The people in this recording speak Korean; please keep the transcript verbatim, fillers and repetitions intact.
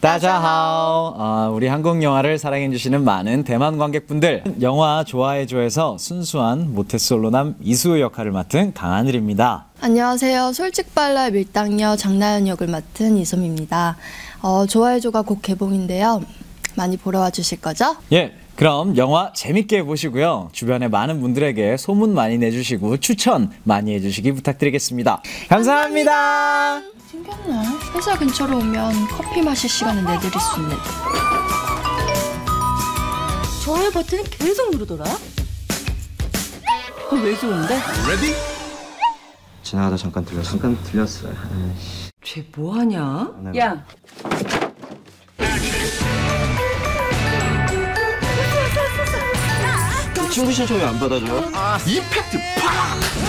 따자하오. 아, 우리 한국 영화를 사랑해주시는 많은 대만 관객분들, 영화 좋아해줘에서 순수한 모태솔로남 이수호 역할을 맡은 강하늘입니다. 안녕하세요. 솔직발랄 밀당녀 장나연 역을 맡은 이솜입니다. 어, 좋아해줘가 곧 개봉인데요, 많이 보러 와주실 거죠? 예, 그럼 영화 재밌게 보시고요, 주변에 많은 분들에게 소문 많이 내주시고 추천 많이 해주시기 부탁드리겠습니다. 감사합니다, 감사합니다. 생겼나? 회사 근처로 오면 커피 마실 시간을 내드릴 수 있네. 저의 버튼이 계속 누르더라? 그거 왜 좋은데? 레디? 지나가다 잠깐 들렸어. 잠깐 들렸어. 쟤 뭐하냐? 야! 친구 신청이 안 받아줘요? 아, 이펙트 팍!